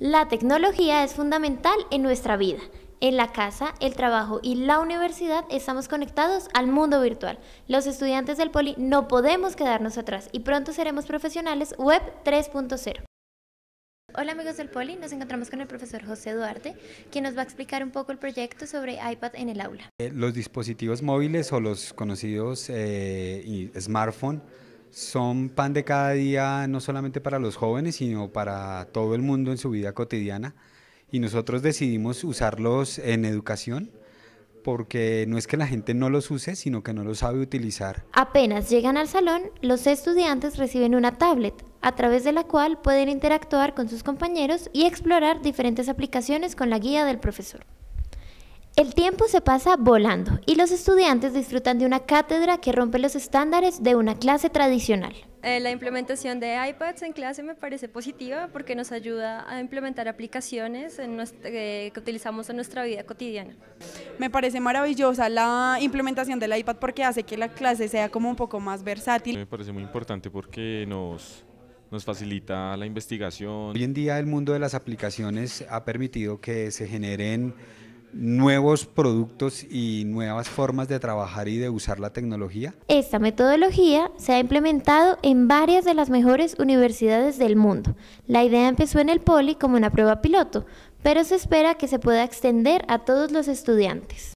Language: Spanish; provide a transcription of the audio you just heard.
La tecnología es fundamental en nuestra vida. En la casa, el trabajo y la universidad estamos conectados al mundo virtual. Los estudiantes del Poli no podemos quedarnos atrás y pronto seremos profesionales web 3.0. Hola amigos del Poli, nos encontramos con el profesor José Duarte, quien nos va a explicar un poco el proyecto sobre iPad en el aula. Los dispositivos móviles o los conocidos smartphone son pan de cada día, no solamente para los jóvenes, sino para todo el mundo en su vida cotidiana. Y nosotros decidimos usarlos en educación porque no es que la gente no los use, sino que no los sabe utilizar. Apenas llegan al salón, los estudiantes reciben una tablet, a través de la cual pueden interactuar con sus compañeros y explorar diferentes aplicaciones con la guía del profesor. El tiempo se pasa volando y los estudiantes disfrutan de una cátedra que rompe los estándares de una clase tradicional. La implementación de iPads en clase me parece positiva porque nos ayuda a implementar aplicaciones que utilizamos en nuestra vida cotidiana. Me parece maravillosa la implementación del iPad porque hace que la clase sea como un poco más versátil. Me parece muy importante porque nos facilita la investigación. Hoy en día el mundo de las aplicaciones ha permitido que se generen nuevos productos y nuevas formas de trabajar y de usar la tecnología. Esta metodología se ha implementado en varias de las mejores universidades del mundo. La idea empezó en el Poli como una prueba piloto, pero se espera que se pueda extender a todos los estudiantes.